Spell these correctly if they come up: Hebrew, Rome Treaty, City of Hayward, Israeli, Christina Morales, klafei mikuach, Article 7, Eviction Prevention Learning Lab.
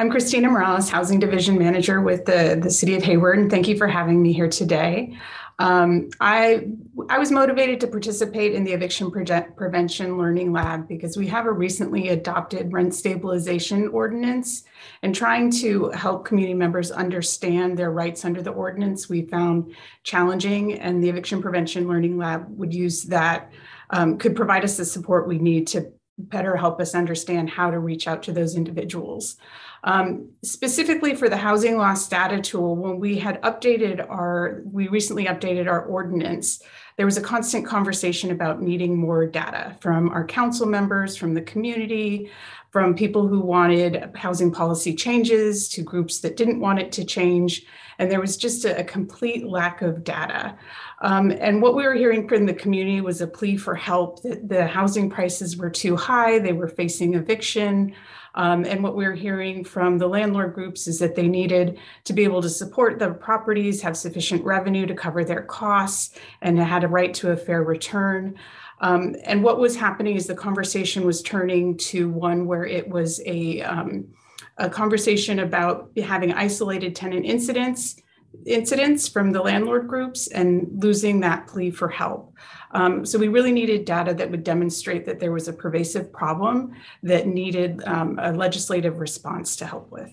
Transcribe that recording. I'm Christina Morales, Housing Division Manager with the City of Hayward, and thank you for having me here today. I was motivated to participate in the Eviction Prevention Learning Lab because we have a recently adopted rent stabilization ordinance, and trying to help community members understand their rights under the ordinance we found challenging, and the Eviction Prevention Learning Lab would use that, could provide us the support we need to better help us understand how to reach out to those individuals. Specifically for the housing loss data tool, when we recently updated our ordinance, there was a constant conversation about needing more data from our council members, from the community, from people who wanted housing policy changes to groups that didn't want it to change. And there was just a complete lack of data. And what we were hearing from the community was a plea for help, that the housing prices were too high, they were facing eviction. And what we were hearing from the landlord groups is that they needed to be able to support the properties, have sufficient revenue to cover their costs, and had a right to a fair return. And what was happening is the conversation was turning to one where it was a conversation about having isolated tenant incidents from the landlord groups and losing that plea for help. So we really needed data that would demonstrate that there was a pervasive problem that needed a legislative response to help with.